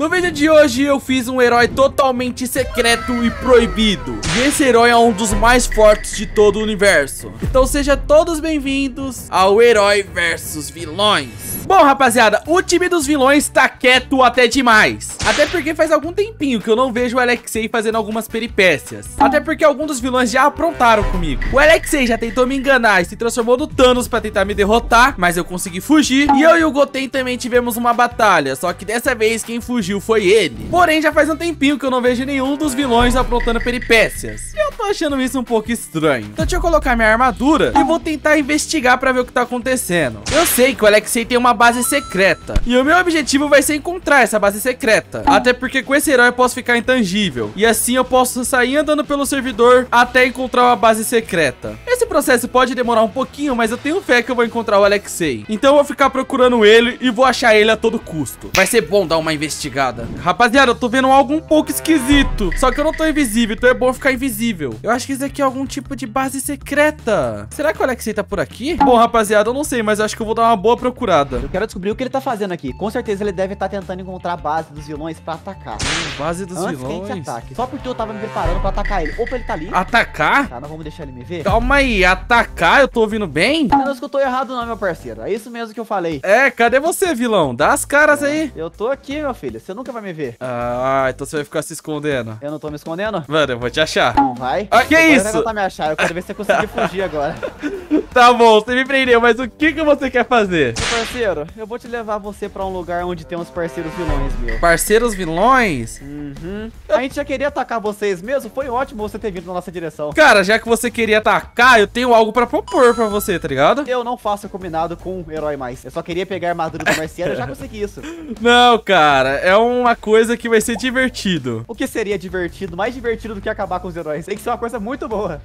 No vídeo de hoje eu fiz um herói totalmente secreto e proibido. E esse herói é um dos mais fortes de todo o universo. Então sejam todos bem-vindos ao Herói versus Vilões. Bom, rapaziada, o time dos vilões tá quieto até demais. Até porque faz algum tempinho que eu não vejo o Alexei fazendo algumas peripécias. Até porque alguns dos vilões já aprontaram comigo. O Alexei já tentou me enganar e se transformou no Thanos pra tentar me derrotar, mas eu consegui fugir. E eu e o Goten também tivemos uma batalha, só que dessa vez quem fugiu foi ele. Porém, já faz um tempinho que eu não vejo nenhum dos vilões aprontando peripécias. E eu tô achando isso um pouco estranho. Então deixa eu colocar minha armadura e vou tentar investigar pra ver o que tá acontecendo. Eu sei que o Alexei tem uma base secreta. E o meu objetivo vai ser encontrar essa base secreta. Até porque com esse herói eu posso ficar intangível. E assim eu posso sair andando pelo servidor até encontrar uma base secreta. Esse processo pode demorar um pouquinho, mas eu tenho fé que eu vou encontrar o Alexei. Então eu vou ficar procurando ele e vou achar ele a todo custo. Vai ser bom dar uma investigada. Rapaziada, eu tô vendo algo um pouco esquisito. Só que eu não tô invisível, então é bom ficar invisível. Eu acho que isso aqui é algum tipo de base secreta. Será que o Alexei tá por aqui? Bom, rapaziada, eu não sei, mas eu acho que eu vou dar uma boa procurada. Eu quero descobrir o que ele tá fazendo aqui. Com certeza ele deve estar tentando encontrar a base dos vilões pra atacar. Base dos vilões? Que a gente ataque. Só porque eu tava me preparando pra atacar ele. Opa, ele tá ali. Atacar? Tá, não vamos deixar ele me ver. Calma aí, atacar? Eu tô ouvindo bem? Não escutou errado não, meu parceiro. É isso mesmo que eu falei. É, cadê você, vilão? Dá as caras aí. Eu tô aqui, meu filho. Você nunca vai me ver. Ah, então você vai ficar se escondendo. Eu não tô me escondendo? Mano, eu vou te achar. Não vai? Ah, que isso? Vai tentar me achar. Eu quero ver se você conseguir fugir agora. Tá bom, você me prendeu, mas o que você quer fazer? Meu parceiro, eu vou te levar você pra um lugar onde tem uns parceiros vilões, meu. Parceiros vilões? Uhum. A gente já queria atacar vocês mesmo. Foi ótimo você ter vindo na nossa direção. Cara, já que você queria atacar, eu tenho algo pra propor pra você, tá ligado? Eu não faço combinado com um herói mais. Eu só queria pegar a armadura do parceiro e já consegui isso. Não, cara, é uma coisa que vai ser divertido. O que seria divertido? Mais divertido do que acabar com os heróis. Tem que ser uma coisa muito boa.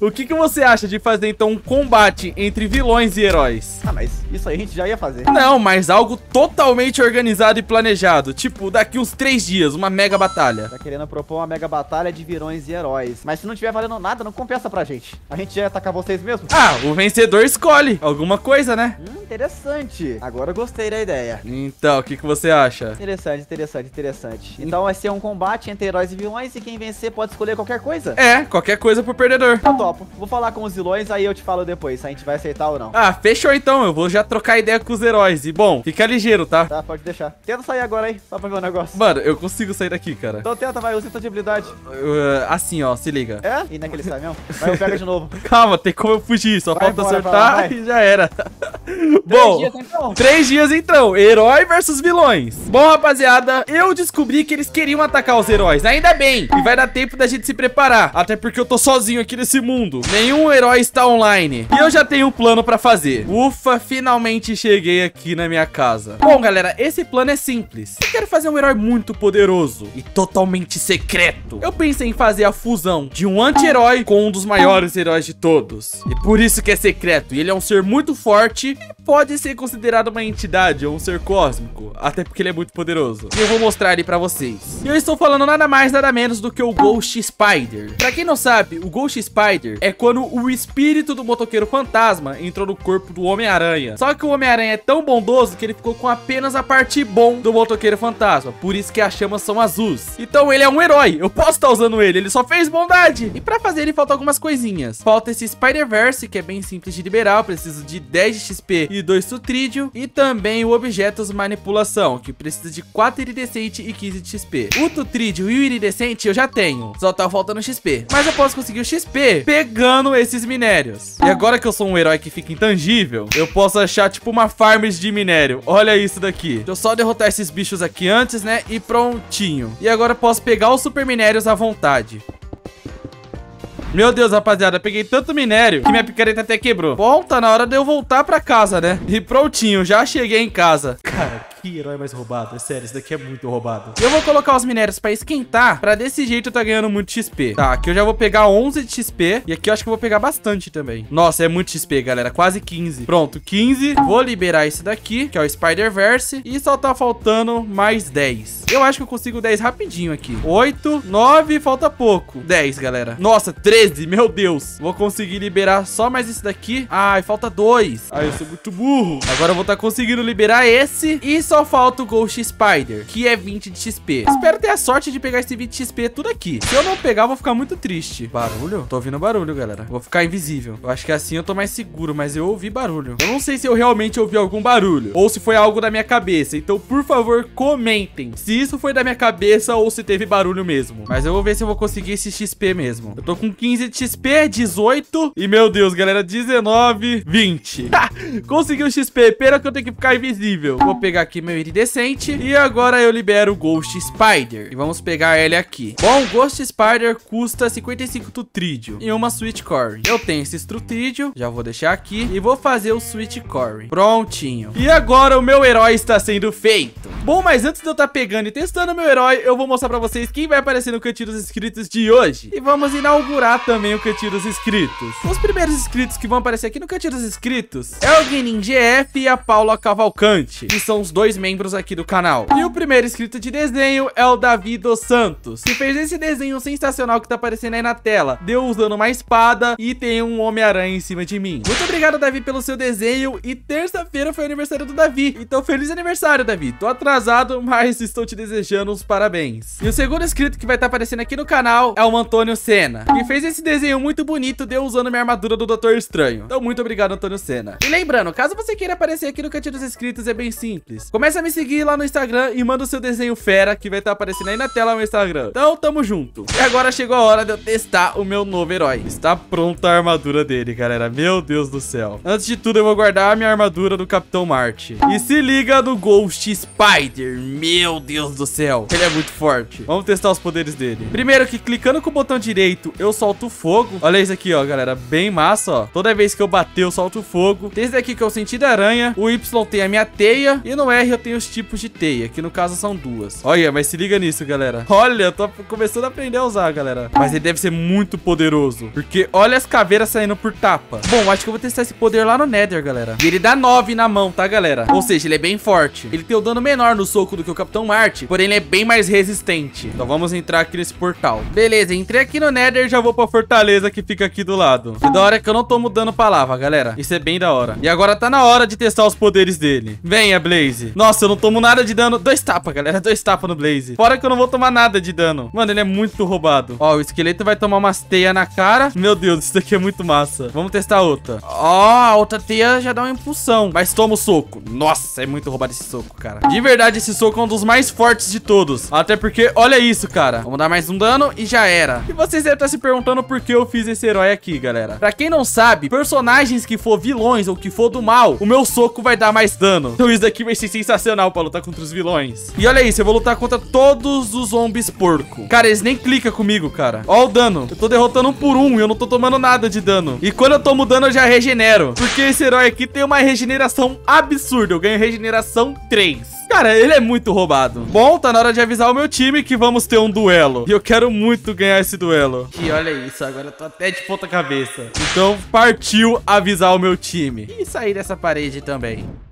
O que você acha de fazer, então, um combate entre vilões e heróis? Ah, mas isso aí a gente já ia fazer. Não, mas algo totalmente organizado e planejado. Tipo, daqui uns 3 dias, uma mega batalha. Tá querendo propor uma mega batalha de vilões e heróis. Mas se não tiver valendo nada, não compensa pra gente. A gente já ia atacar vocês mesmo? Ah, o vencedor escolhe alguma coisa, né? Interessante. Agora eu gostei da ideia. Então, o que você acha? Interessante, interessante, interessante. Então vai ser um combate entre heróis e vilões e quem vencer pode escolher qualquer coisa? É, qualquer coisa pro perdedor. Tá top. Vou falar com os vilões, aí eu te falo depois, se a gente vai aceitar ou não. Ah, fechou então. Eu vou já trocar ideia com os heróis. E bom, fica ligeiro, tá? Tá, pode deixar. Tenta sair agora aí, só pra ver o negócio. Mano, eu consigo sair daqui, cara. Então tenta, vai, usa sua habilidade. Assim, ó, se liga. É? E naquele sai mesmo? Vai, eu pego de novo. Calma, tem como eu fugir, só vai falta embora, acertar vai lá, e já era. Bom, 3 dias então. 3 dias então, herói versus vilões. Bom, rapaziada, eu descobri que eles queriam atacar os heróis, ainda bem. E vai dar tempo da gente se preparar, até porque eu tô sozinho aqui nesse mundo. Nenhum herói está online. E eu já tenho um plano pra fazer. Ufa, finalmente cheguei aqui na minha casa. Bom, galera, esse plano é simples. Eu quero fazer um herói muito poderoso e totalmente secreto. Eu pensei em fazer a fusão de um anti-herói com um dos maiores heróis de todos. E por isso que é secreto. E ele é um ser muito forte e pode ser considerado uma entidade ou um ser cósmico. Até porque ele é muito poderoso. E eu vou mostrar ele pra vocês. E eu estou falando nada mais, nada menos do que o Ghost Spider. Pra quem não sabe, o Ghost Spider é quando o espírito do motoqueiro fantasma entrou no corpo do Homem-Aranha. Só que o Homem-Aranha é tão bondoso que ele ficou com apenas a parte bom do motoqueiro fantasma. Por isso que as chamas são azuis. Então ele é um herói. Eu posso estar usando ele. Ele só fez bondade. E pra fazer ele falta algumas coisinhas. Falta esse Spider-Verse, que é bem simples de liberar. Eu preciso de 10 de XP e 2 sutrídeo. E também o Objetos Manipulação, que precisa de 4 iridescente e 15 de XP. O sutrídeo e o iridescente eu já tenho. Só tá faltando XP. Mas eu posso conseguir o XP pegando esses minérios. E agora que eu sou um herói que fica intangível, eu posso achar tipo uma farm de minério. Olha isso daqui. Deixa eu só derrotar esses bichos aqui antes, né? E prontinho. E agora eu posso pegar os super minérios à vontade. Meu Deus, rapaziada, eu peguei tanto minério que minha picareta até quebrou. Bom, tá na hora de eu voltar pra casa, né? E prontinho, já cheguei em casa. Cara, que herói mais roubado, é sério, isso daqui é muito roubado. Eu vou colocar os minérios pra esquentar, pra desse jeito eu tá ganhando muito XP. Tá, aqui eu já vou pegar 11 de XP. E aqui eu acho que eu vou pegar bastante também. Nossa, é muito XP, galera, quase 15. Pronto, 15, vou liberar esse daqui, que é o Spider-Verse. E só tá faltando mais 10. Eu acho que eu consigo 10 rapidinho aqui. 8, 9, falta pouco. 10, galera, nossa, 13, meu Deus. Vou conseguir liberar só mais esse daqui. Ai, falta 2. Ai, eu sou muito burro. Agora eu vou tá conseguindo liberar esse. E só falta o Ghost Spider, que é 20 de XP. Espero ter a sorte de pegar esse 20 de XP tudo aqui. Se eu não pegar, eu vou ficar muito triste. Barulho? Tô ouvindo barulho, galera. Vou ficar invisível. Eu acho que assim eu tô mais seguro, mas eu ouvi barulho. Eu não sei se eu realmente ouvi algum barulho ou se foi algo da minha cabeça. Então, por favor, comentem se isso foi da minha cabeça ou se teve barulho mesmo. Mas eu vou ver se eu vou conseguir esse XP mesmo. Eu tô com 15 de XP, 18 e, meu Deus, galera, 19, 20. Consegui o XP, pena que eu tenho que ficar invisível. Vou pegar aqui meu iridescente e agora eu libero o Ghost Spider. E vamos pegar ele aqui. Bom, o Ghost Spider custa 55 Tutridio e uma Sweet Corn. Eu tenho esse Tutridio, já vou deixar aqui e vou fazer o Sweet Corn. Prontinho. E agora o meu herói está sendo feito. Bom, mas antes de eu estar pegando e testando meu herói, eu vou mostrar pra vocês quem vai aparecer no Cantinho dos Inscritos de hoje. E vamos inaugurar também o Cantinho dos Inscritos. Os primeiros inscritos que vão aparecer aqui no Cantinho dos Inscritos é o Genin GF e a Paula Cavalcante, que são os dois membros aqui do canal. E o primeiro inscrito de desenho é o Davi dos Santos, que fez esse desenho sensacional que tá aparecendo aí na tela. Deu usando uma espada e tem um Homem-Aranha em cima de mim. Muito obrigado, Davi, pelo seu desenho. E terça-feira foi o aniversário do Davi. Então, feliz aniversário, Davi. Tô atrasado, mas estou te desejando uns parabéns. E o segundo inscrito que vai estar aparecendo aqui no canal é o Antônio Senna, que fez esse desenho muito bonito, deu usando minha armadura do Doutor Estranho. Então, muito obrigado, Antônio Senna. E lembrando, caso você queira aparecer aqui no Cantinho dos Inscritos, é bem simples. Começa a me seguir lá no Instagram e manda o seu desenho fera, que vai estar aparecendo aí na tela no Instagram. Então, tamo junto. E agora chegou a hora de eu testar o meu novo herói. Está pronta a armadura dele, galera. Meu Deus do céu. Antes de tudo, eu vou guardar a minha armadura do Capitão Marte. E se liga no Ghost Spider. Meu Deus do céu. Ele é muito forte. Vamos testar os poderes dele. Primeiro que, clicando com o botão direito, eu solto fogo. Olha isso aqui, ó, galera. Bem massa, ó. Toda vez que eu bater, eu solto fogo. Desde aqui que eu senti da aranha. O Y tem a minha teia. E no R eu tenho os tipos de teia, que no caso são duas. Olha, mas se liga nisso, galera. Olha, eu tô começando a aprender a usar, galera. Mas ele deve ser muito poderoso, porque olha as caveiras saindo por tapa. Bom, acho que eu vou testar esse poder lá no Nether, galera. E ele dá 9 na mão, tá, galera? Ou seja, ele é bem forte. Ele tem um dano menor no soco do que o Capitão Marte, porém ele é bem mais resistente. Então vamos entrar aqui nesse portal. Beleza, entrei aqui no Nether e já vou pra fortaleza que fica aqui do lado. E da hora é que eu não tô mudando palavra, galera. Isso é bem da hora. E agora tá na hora de testar os poderes dele. Venha, Blaze. Nossa, eu não tomo nada de dano. 2 tapas, galera. 2 tapas no Blaze. Fora que eu não vou tomar nada de dano. Mano, ele é muito roubado. Ó, o esqueleto vai tomar umas teias na cara. Meu Deus, isso daqui é muito massa. Vamos testar outra. Ó, a outra teia já dá uma impulsão, mas toma o soco. Nossa, é muito roubado esse soco, cara. De verdade, esse soco é um dos mais fortes de todos. Até porque, olha isso, cara. Vamos dar mais um dano e já era. E vocês devem estar se perguntando por que eu fiz esse herói aqui, galera. Pra quem não sabe, personagens que for vilões ou que for do mal, o meu soco vai dar mais dano. Então isso daqui vai ser sensacional pra lutar contra os vilões. E olha isso, eu vou lutar contra todos os zombies porco. Cara, eles nem clicam comigo, cara. Ó o dano. Eu tô derrotando um por um e eu não tô tomando nada de dano. E quando eu tomo dano, eu já regenero, porque esse herói aqui tem uma regeneração absurda. Eu ganho regeneração 3. Cara, ele é muito roubado. Bom, tá na hora de avisar o meu time que vamos ter um duelo. E eu quero muito ganhar esse duelo. E olha isso, agora eu tô até de ponta cabeça. Então partiu avisar o meu time. E sair dessa parede também.